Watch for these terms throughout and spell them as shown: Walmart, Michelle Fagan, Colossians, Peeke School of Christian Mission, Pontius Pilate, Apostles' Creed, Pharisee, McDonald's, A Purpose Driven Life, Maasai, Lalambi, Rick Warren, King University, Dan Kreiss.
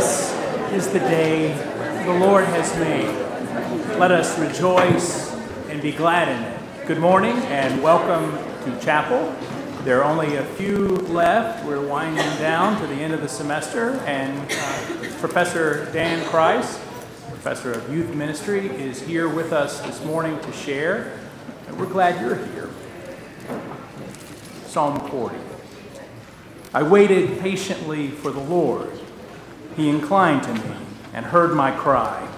This is the day the Lord has made. Let us rejoice and be glad in it. Good morning and welcome to chapel. There are only a few left. We're winding down to the end of the semester, and Professor Dan Kreiss, Professor of Youth Ministry, is here with us this morning to share, and we're glad you're here. Psalm 40. I waited patiently for the Lord. He inclined to me and heard my cry.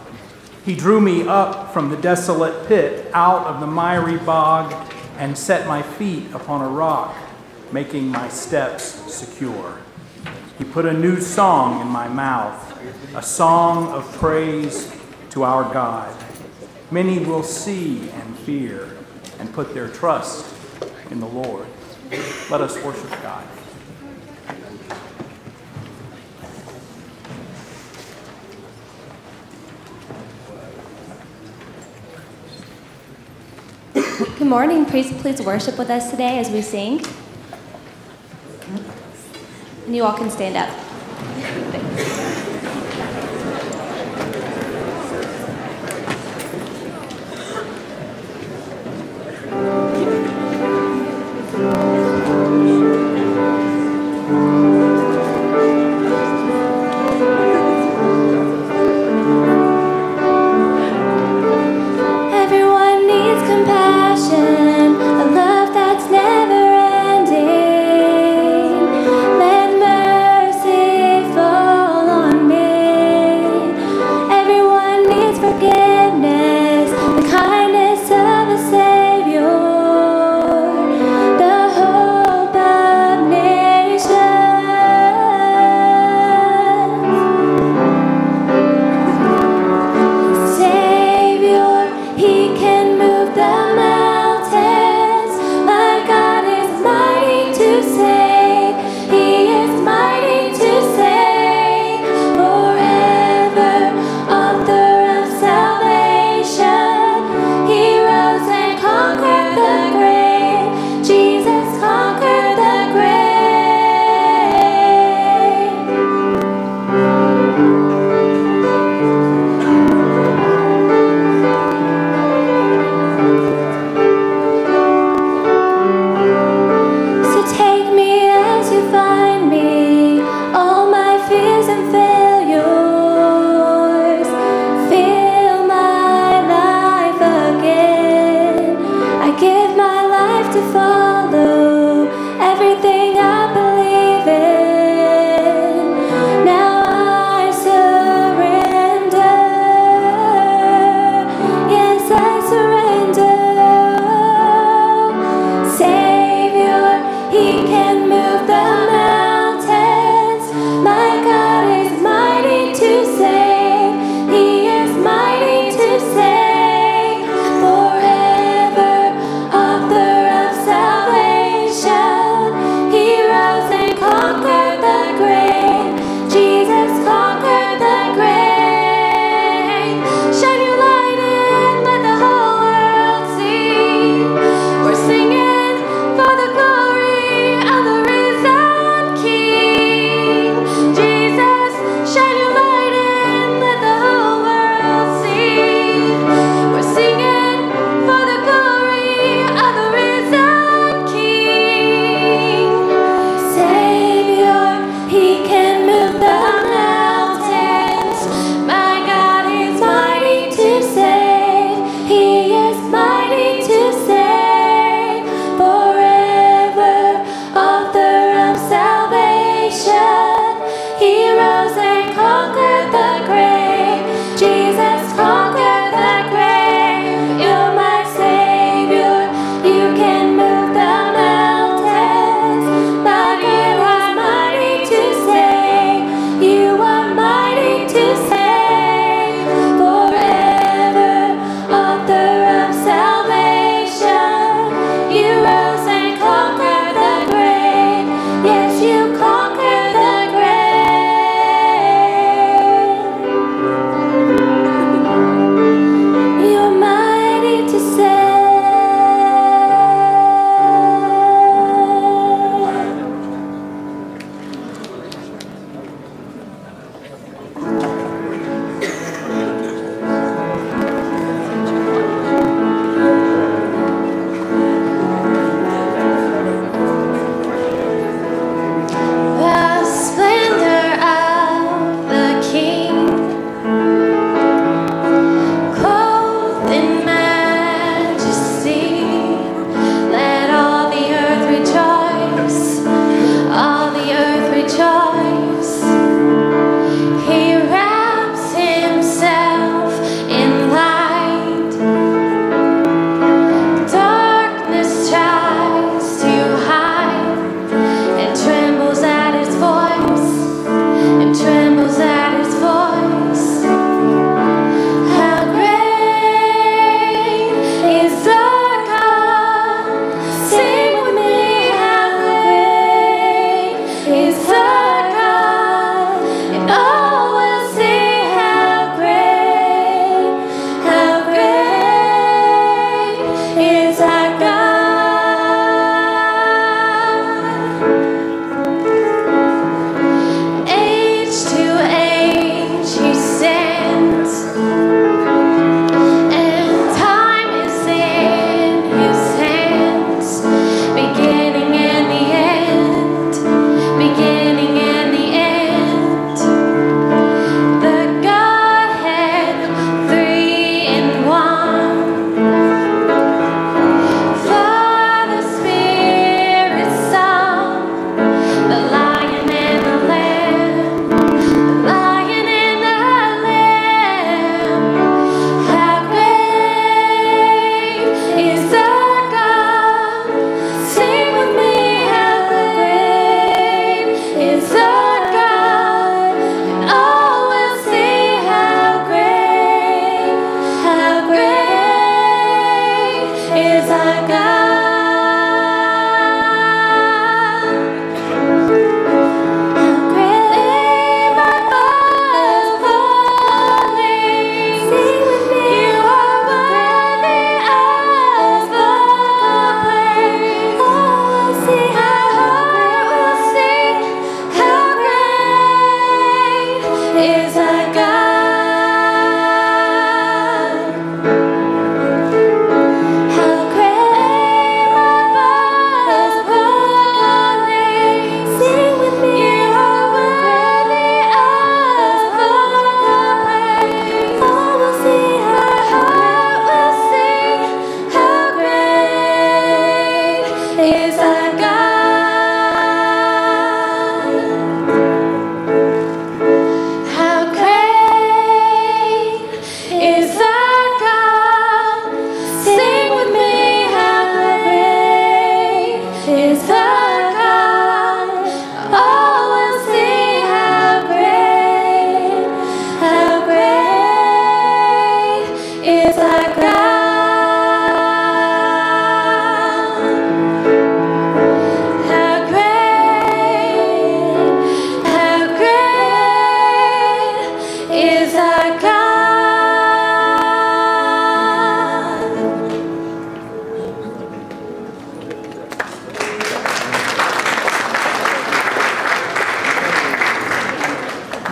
He drew me up from the desolate pit, out of the miry bog, and set my feet upon a rock, making my steps secure. He put a new song in my mouth, a song of praise to our God. Many will see and fear and put their trust in the Lord. Let us worship God. Good morning. Please worship with us today as we sing. And you all can stand up. Mercy.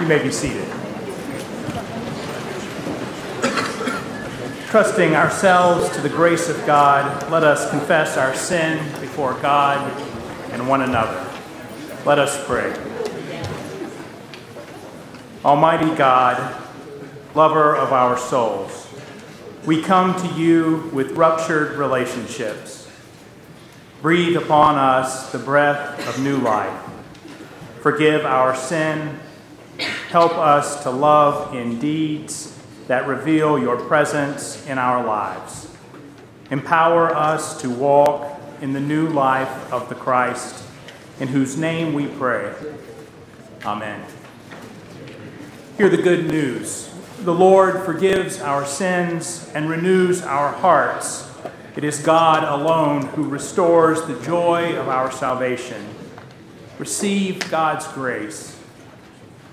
You may be seated. Trusting ourselves to the grace of God, let us confess our sin before God and one another. Let us pray. Almighty God, lover of our souls, we come to you with ruptured relationships. Breathe upon us the breath of new life. Forgive our sin. Help us to love in deeds that reveal your presence in our lives. Empower us to walk in the new life of the Christ, in whose name we pray. Amen. Hear the good news. The Lord forgives our sins and renews our hearts. It is God alone who restores the joy of our salvation. Receive God's grace.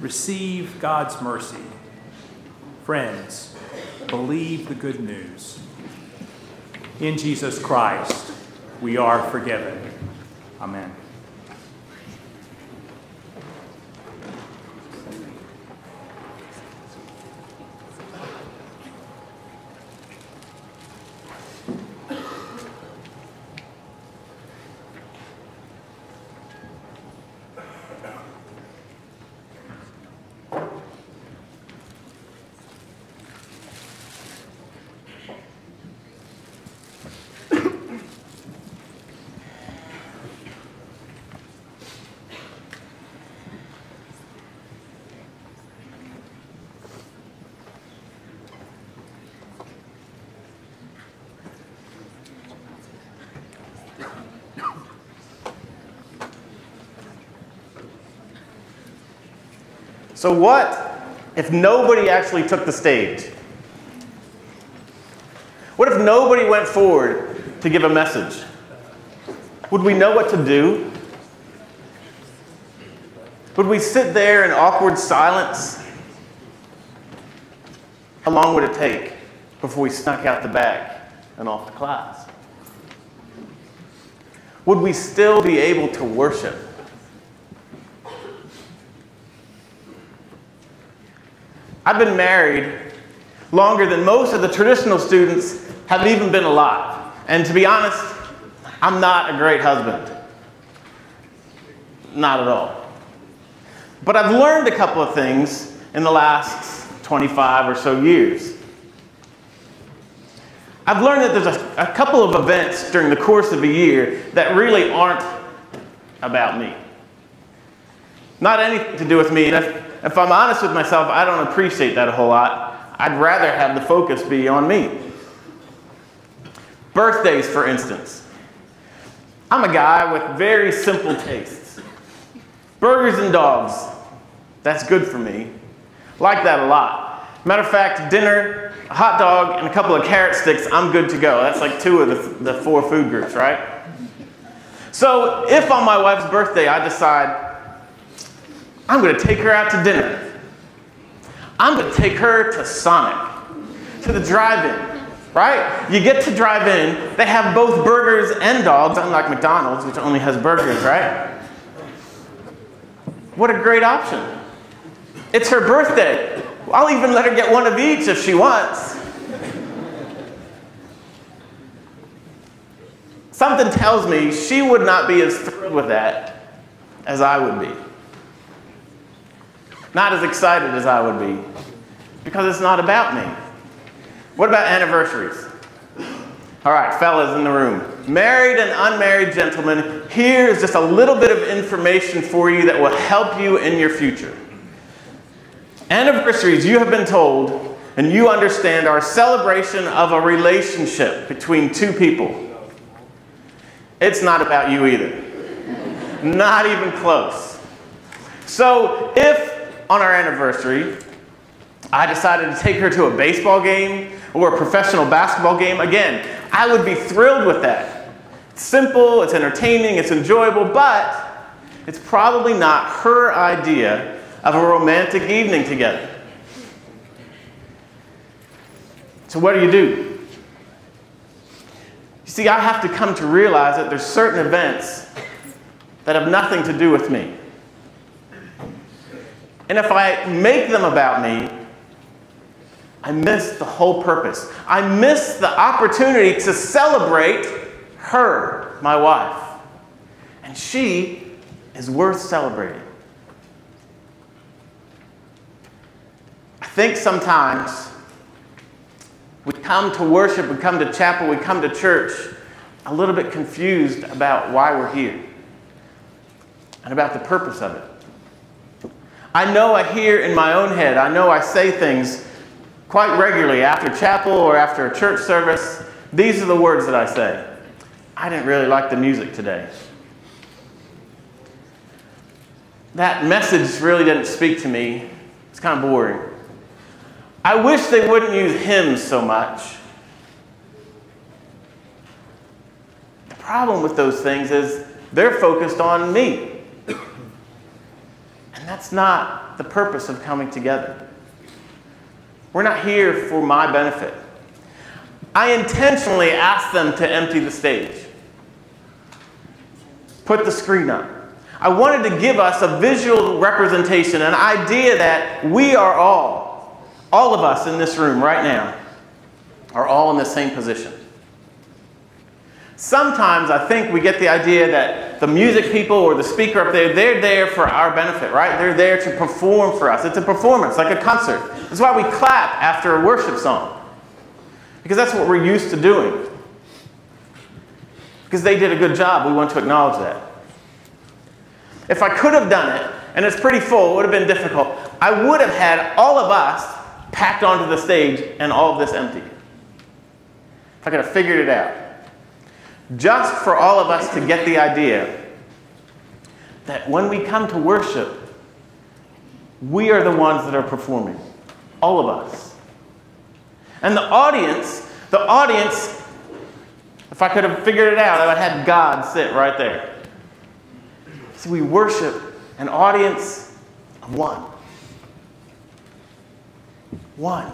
Receive God's mercy. Friends, believe the good news. In Jesus Christ, we are forgiven. Amen. So what if nobody actually took the stage? What if nobody went forward to give a message? Would we know what to do? Would we sit there in awkward silence? How long would it take before we snuck out the back and off to class? Would we still be able to worship? I've been married longer than most of the traditional students have even been alive. And to be honest, I'm not a great husband. Not at all. But I've learned a couple of things in the last 25 or so years. I've learned that there's a couple of events during the course of a year that really aren't about me. Not anything to do with me. If I'm honest with myself, I don't appreciate that a whole lot. I'd rather have the focus be on me. Birthdays, for instance. I'm a guy with very simple tastes. Burgers and dogs, that's good for me. Like that a lot. Matter of fact, dinner, a hot dog, and a couple of carrot sticks, I'm good to go. That's like two of the four food groups, right? So if on my wife's birthday I decide, I'm going to take her out to dinner. I'm going to take her to Sonic, to the drive-in, right? You get to drive-in. They have both burgers and dogs, unlike McDonald's, which only has burgers, right? What a great option. It's her birthday. I'll even let her get one of each if she wants. Something tells me she would not be as thrilled with that as I would be. Not as excited as I would be, because it's not about me. What about anniversaries? All right, fellas in the room, married and unmarried gentlemen, here is just a little bit of information for you that will help you in your future. Anniversaries, you have been told, and you understand, are a celebration of a relationship between two people. It's not about you either. Not even close. So if on our anniversary, I decided to take her to a baseball game or a professional basketball game, again, I would be thrilled with that. It's simple, it's entertaining, it's enjoyable, but it's probably not her idea of a romantic evening together. So what do? You see, I have to come to realize that there's certain events that have nothing to do with me. And if I make them about me, I miss the whole purpose. I miss the opportunity to celebrate her, my wife. And she is worth celebrating. I think sometimes we come to worship, we come to chapel, we come to church a little bit confused about why we're here and about the purpose of it. I know I hear in my own head, I know I say things quite regularly after chapel or after a church service. These are the words that I say. I didn't really like the music today. That message really didn't speak to me. It's kind of boring. I wish they wouldn't use hymns so much. The problem with those things is they're focused on me. And that's not the purpose of coming together. We're not here for my benefit. I intentionally asked them to empty the stage. Put the screen up. I wanted to give us a visual representation, an idea that we are all of us in this room right now, are all in the same position. Sometimes I think we get the idea that the music people or the speaker up there, they're there for our benefit, right? They're there to perform for us. It's a performance, like a concert. That's why we clap after a worship song, because that's what we're used to doing. Because they did a good job, we want to acknowledge that. If I could have done it, and it's pretty full, it would have been difficult, I would have had all of us packed onto the stage and all of this empty. If I could have figured it out. Just for all of us to get the idea that when we come to worship, we are the ones that are performing. All of us. And the audience, if I could have figured it out, I would have had God sit right there. See, we worship an audience of one. One.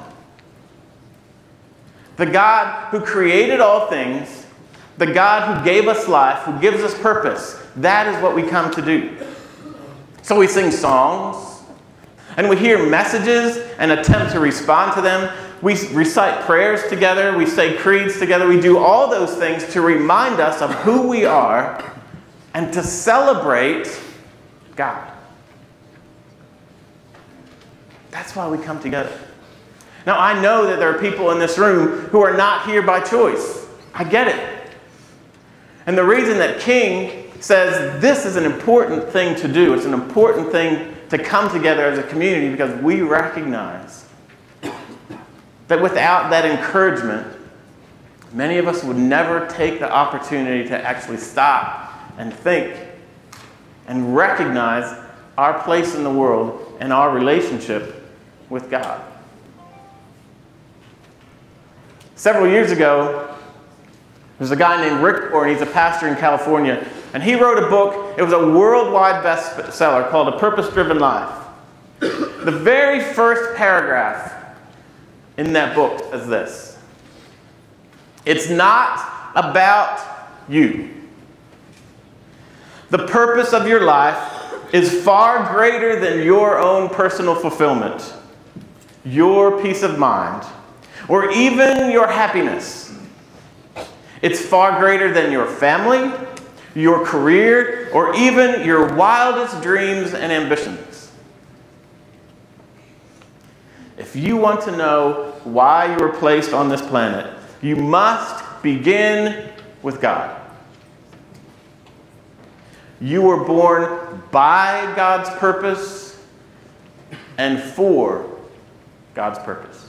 The God who created all things, the God who gave us life, who gives us purpose, that is what we come to do. So we sing songs, and we hear messages and attempt to respond to them. We recite prayers together, we say creeds together, we do all those things to remind us of who we are and to celebrate God. That's why we come together. Now, I know that there are people in this room who are not here by choice. I get it. And the reason that King says this is an important thing to do, it's an important thing to come together as a community, because we recognize that without that encouragement, many of us would never take the opportunity to actually stop and think and recognize our place in the world and our relationship with God. Several years ago, there's a guy named Rick Warren, he's a pastor in California, and he wrote a book. It was a worldwide bestseller called A Purpose Driven Life. The very first paragraph in that book is this: it's not about you. The purpose of your life is far greater than your own personal fulfillment, your peace of mind, or even your happiness. It's far greater than your family, your career, or even your wildest dreams and ambitions. If you want to know why you were placed on this planet, you must begin with God. You were born by God's purpose and for God's purpose.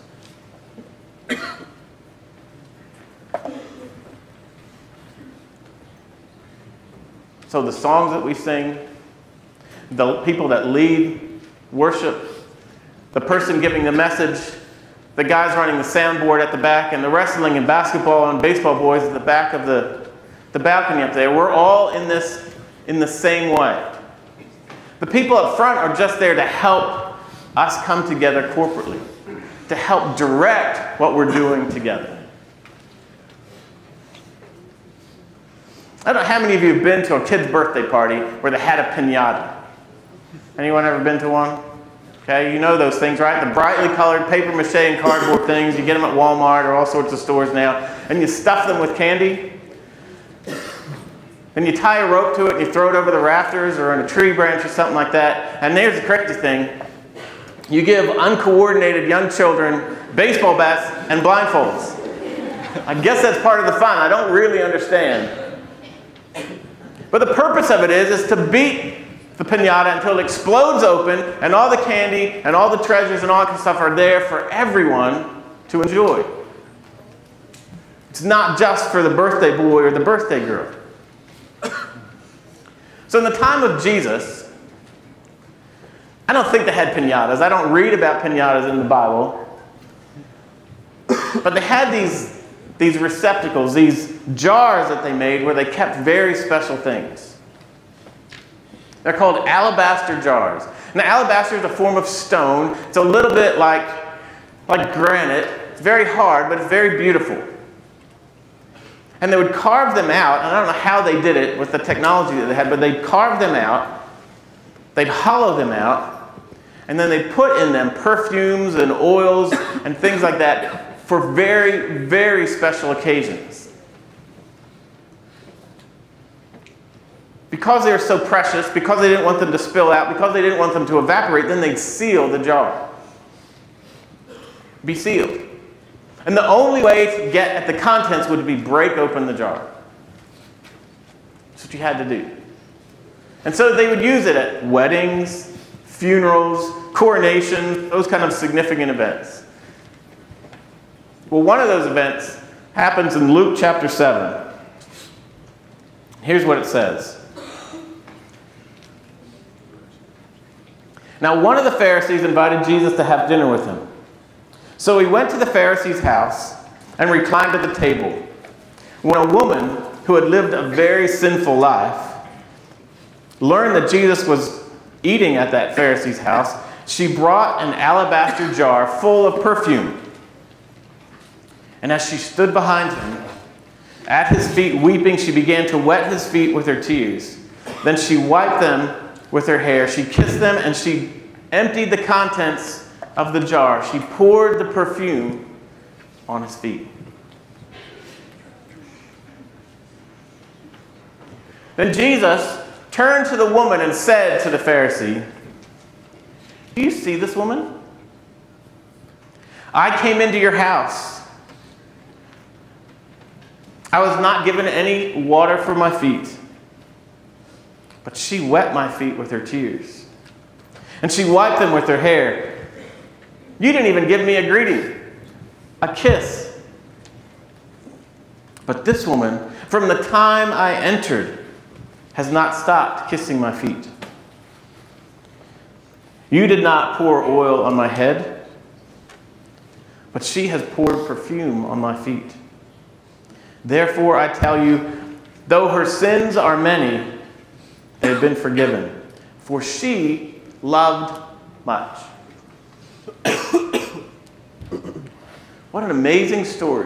So the songs that we sing, the people that lead worship, the person giving the message, the guys running the soundboard at the back, and the wrestling and basketball and baseball boys at the back of the balcony up there, we're all in this in the same way. The people up front are just there to help us come together corporately, to help direct what we're doing together. I don't know how many of you have been to a kid's birthday party where they had a piñata. Anyone ever been to one? Okay, you know those things, right? The brightly colored paper mache and cardboard things. You get them at Walmart or all sorts of stores now. And you stuff them with candy. Then you tie a rope to it and you throw it over the rafters or in a tree branch or something like that. And there's the crazy thing. You give uncoordinated young children baseball bats and blindfolds. I guess that's part of the fun. I don't really understand. But the purpose of it is to beat the pinata until it explodes open and all the candy and all the treasures and all that kind of stuff are there for everyone to enjoy. It's not just for the birthday boy or the birthday girl. So in the time of Jesus, I don't think they had pinatas. I don't read about pinatas in the Bible. But they had these receptacles, these jars that they made where they kept very special things. They're called alabaster jars. Now, alabaster is a form of stone. It's a little bit like granite. It's very hard, but it's very beautiful. And they would carve them out, and I don't know how they did it with the technology that they had, but they'd carve them out, they'd hollow them out, and then they'd put in them perfumes and oils and things like that for very, very special occasions. Because they were so precious, because they didn't want them to spill out, because they didn't want them to evaporate, then they'd seal the jar. Be sealed. And the only way to get at the contents would be break open the jar. That's what you had to do. And so they would use it at weddings, funerals, coronations, those kind of significant events. Well, one of those events happens in Luke chapter 7. Here's what it says. Now, one of the Pharisees invited Jesus to have dinner with him. So he went to the Pharisee's house and reclined at the table. When a woman who had lived a very sinful life learned that Jesus was eating at that Pharisee's house, she brought an alabaster jar full of perfume. And as she stood behind him, at his feet weeping, she began to wet his feet with her tears. Then she wiped them with her hair. She kissed them and she emptied the contents of the jar. She poured the perfume on his feet. Then Jesus turned to the woman and said to the Pharisee, "Do you see this woman? I came into your house. I was not given any water for my feet, but she wet my feet with her tears, and she wiped them with her hair. You didn't even give me a greeting, a kiss. But this woman, from the time I entered, has not stopped kissing my feet. You did not pour oil on my head, but she has poured perfume on my feet. Therefore, I tell you, though her sins are many, they have been forgiven, for she loved much." What an amazing story.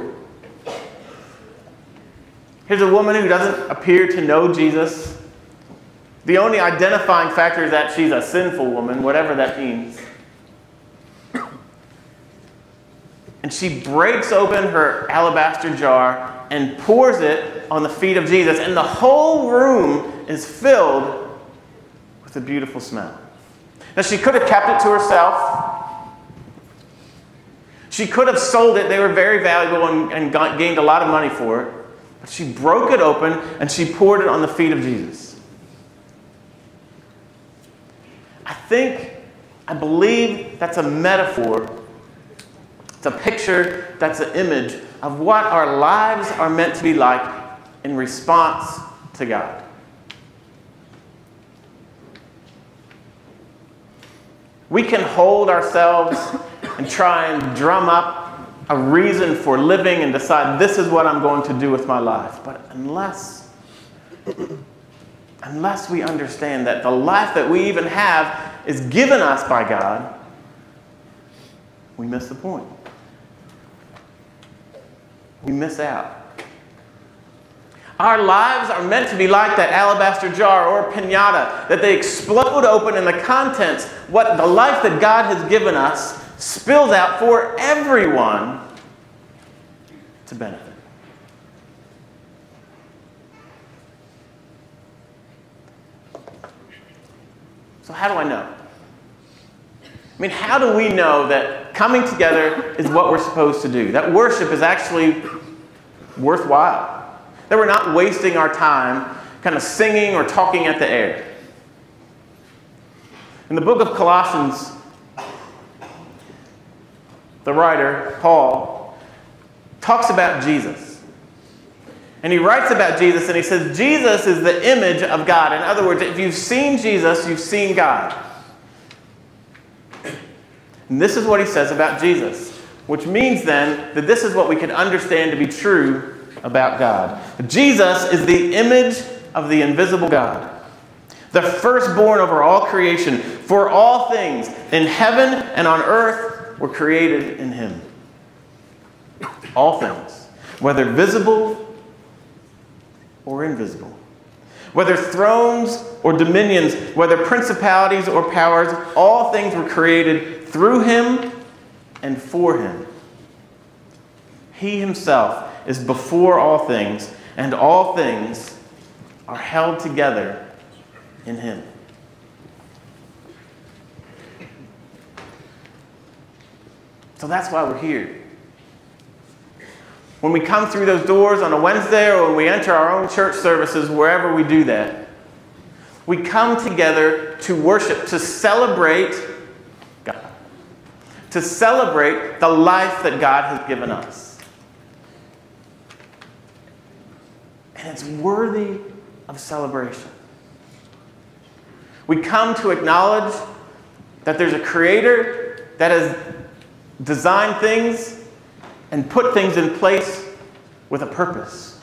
Here's a woman who doesn't appear to know Jesus. The only identifying factor is that she's a sinful woman, whatever that means. And she breaks open her alabaster jar and pours it on the feet of Jesus. And the whole room is filled with a beautiful smell. Now, she could have kept it to herself. She could have sold it. They were very valuable and gained a lot of money for it. But she broke it open and she poured it on the feet of Jesus. I believe that's a metaphor. It's a picture, that's an image of what our lives are meant to be like in response to God. We can hold ourselves and try and drum up a reason for living and decide this is what I'm going to do with my life. But unless we understand that the life that we even have is given us by God, we miss the point. We miss out. Our lives are meant to be like that alabaster jar or piñata, that they explode open and the contents, what the life that God has given us, spills out for everyone to benefit. So how do I know? I mean, how do we know that coming together is what we're supposed to do? That worship is actually worthwhile? That we're not wasting our time kind of singing or talking at the air? In the book of Colossians, the writer, Paul, talks about Jesus. And he writes about Jesus and he says, Jesus is the image of God. In other words, if you've seen Jesus, you've seen God. And this is what he says about Jesus, which means then that this is what we can understand to be true about God. Jesus is the image of the invisible God, the firstborn over all creation, for all things in heaven and on earth were created in him. All things, whether visible or invisible, whether thrones or dominions, whether principalities or powers, all things were created through him and for him. He himself is before all things, and all things are held together in him. So that's why we're here. When we come through those doors on a Wednesday, or when we enter our own church services, wherever we do that, we come together to worship, to celebrate the life that God has given us. And it's worthy of celebration. We come to acknowledge that there's a creator that has designed things and put things in place with a purpose,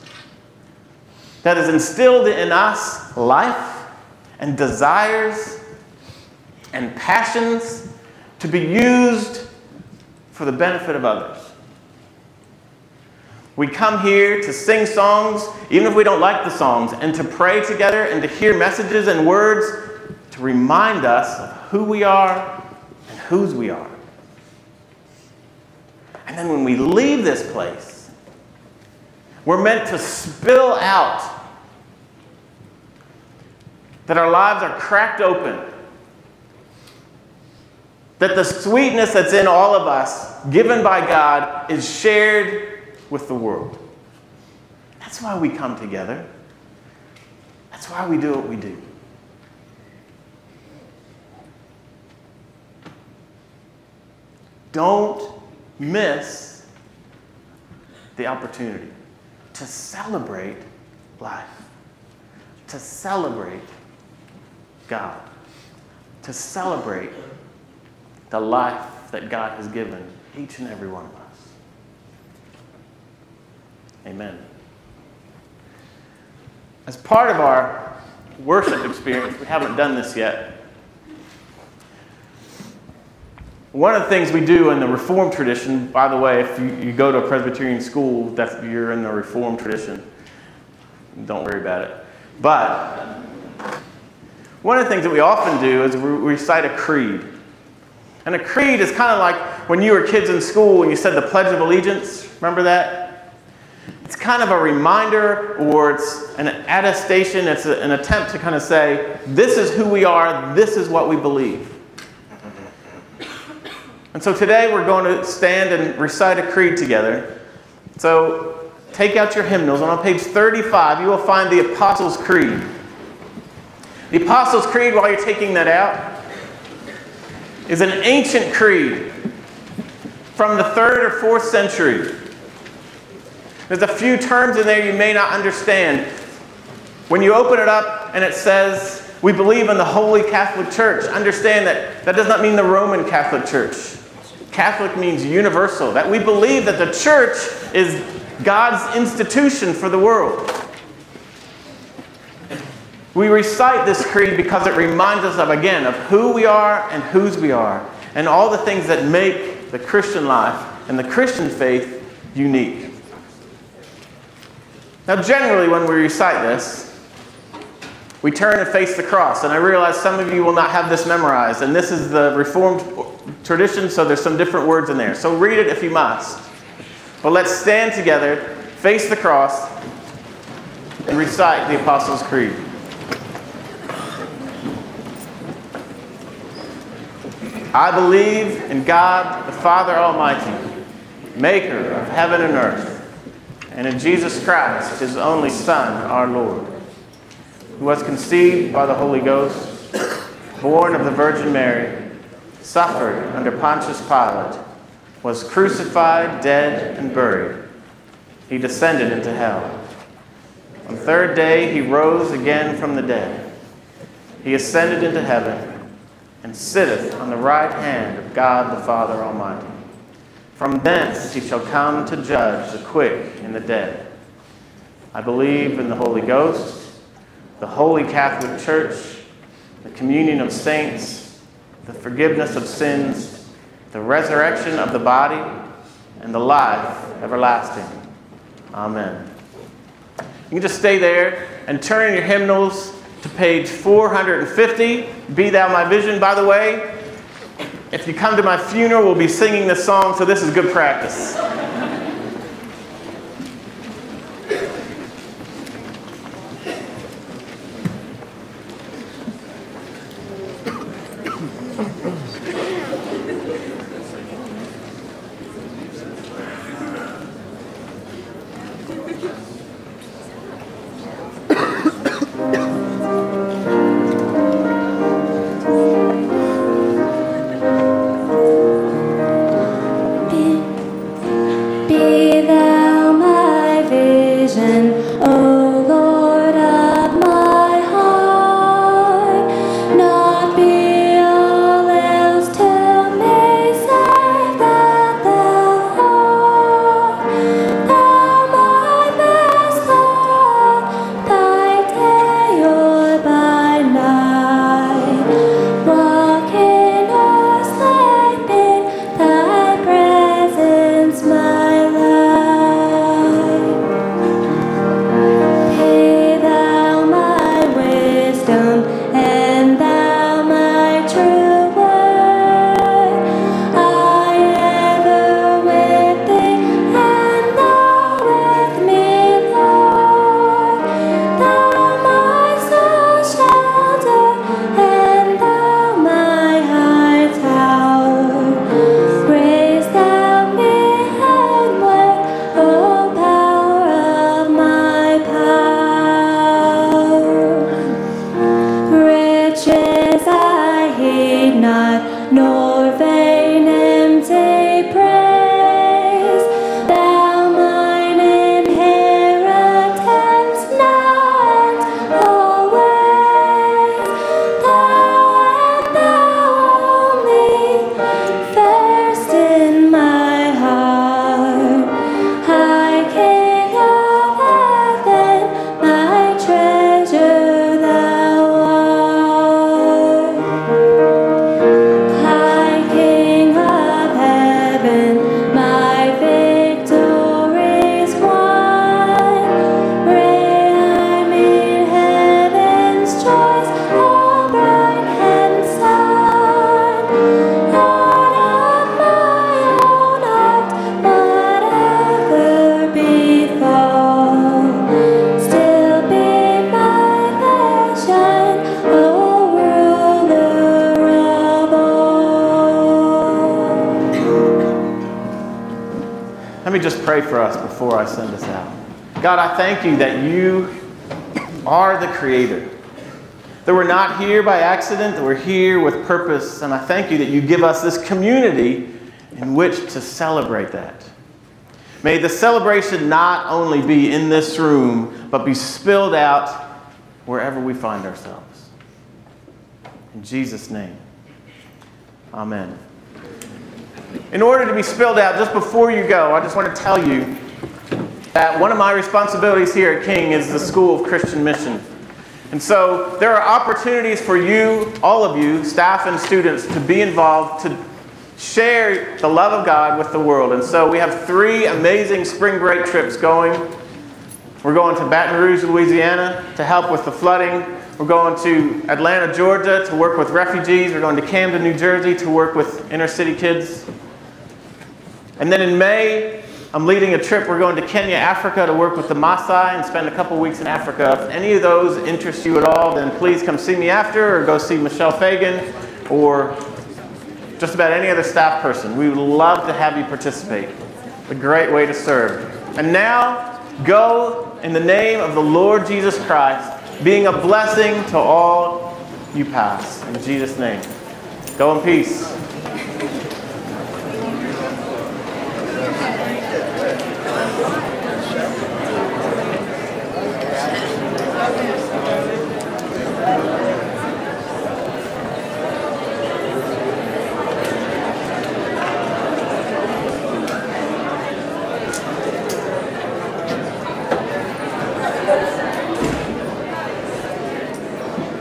that has instilled in us life and desires and passions to be used for the benefit of others. We come here to sing songs, even if we don't like the songs, and to pray together and to hear messages and words to remind us of who we are and whose we are. And then when we leave this place, we're meant to spill out that our lives are cracked open, that the sweetness that's in all of us, given by God, is shared with the world. That's why we come together. That's why we do what we do. Don't miss the opportunity to celebrate life, to celebrate God, to celebrate the life that God has given each and every one of us. Amen. As part of our worship experience, we haven't done this yet. One of the things we do in the Reformed tradition, by the way, if you go to a Presbyterian school, that's, you're in the Reformed tradition. Don't worry about it. But one of the things that we often do is we recite a creed. And a creed is kind of like when you were kids in school and you said the Pledge of Allegiance. Remember that? It's kind of a reminder, or it's an attestation. It's an attempt to kind of say, this is who we are. This is what we believe. And so today we're going to stand and recite a creed together. So take out your hymnals. And on page 35, you will find the Apostles' Creed. The Apostles' Creed, while you're taking that out, is an ancient creed from the 3rd or 4th century. There's a few terms in there you may not understand. When you open it up and it says, we believe in the Holy Catholic Church, understand that that does not mean the Roman Catholic Church. Catholic means universal, that we believe that the church is God's institution for the world. We recite this creed because it reminds us of, again, of who we are and whose we are, and all the things that make the Christian life and the Christian faith unique. Now generally when we recite this, we turn and face the cross. And I realize some of you will not have this memorized. And this is the Reformed tradition, so there's some different words in there. So read it if you must. But let's stand together, face the cross, and recite the Apostles' Creed. I believe in God, the Father Almighty, maker of heaven and earth, and in Jesus Christ, his only Son, our Lord, who was conceived by the Holy Ghost, born of the Virgin Mary, suffered under Pontius Pilate, was crucified, dead, and buried. He descended into hell. On the third day, he rose again from the dead. He ascended into heaven and sitteth on the right hand of God the Father Almighty. From thence he shall come to judge the quick and the dead. I believe in the Holy Ghost, the Holy Catholic Church, the communion of saints, the forgiveness of sins, the resurrection of the body, and the life everlasting. Amen. You can just stay there and turn in your hymnals to page 450, Be Thou My Vision. By the way, if you come to my funeral, we'll be singing this song, so this is good practice. Before I send us out. God, I thank you that you are the creator. That we're not here by accident, that we're here with purpose. And I thank you that you give us this community in which to celebrate that. May the celebration not only be in this room, but be spilled out wherever we find ourselves. In Jesus' name, amen. In order to be spilled out, just before you go, I just want to tell you that one of my responsibilities here at King is the School of Christian Mission. And so there are opportunities for you, all of you, staff and students, to be involved, to share the love of God with the world. And so we have 3 amazing spring break trips going. We're going to Baton Rouge, Louisiana to help with the flooding. We're going to Atlanta, Georgia to work with refugees. We're going to Camden, New Jersey to work with inner city kids. And then in May, I'm leading a trip. We're going to Kenya, Africa to work with the Maasai and spend a couple weeks in Africa. If any of those interest you at all, then please come see me after, or go see Michelle Fagan, or just about any other staff person. We would love to have you participate. It's a great way to serve. And now, go in the name of the Lord Jesus Christ, being a blessing to all you pass. In Jesus' name. Go in peace.